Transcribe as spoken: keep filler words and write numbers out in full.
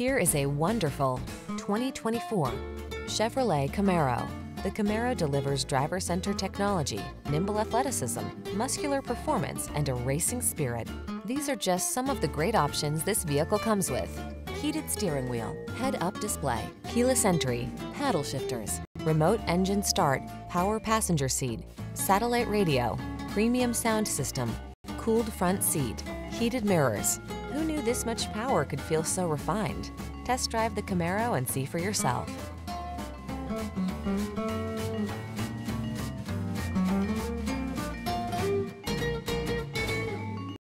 Here is a wonderful twenty twenty-four Chevrolet Camaro. The Camaro delivers driver-centered technology, nimble athleticism, muscular performance, and a racing spirit. These are just some of the great options this vehicle comes with: heated steering wheel, head-up display, keyless entry, paddle shifters, remote engine start, power passenger seat, satellite radio, premium sound system, cooled front seat, heated mirrors. Who knew this much power could feel so refined? Test drive the Camaro and see for yourself.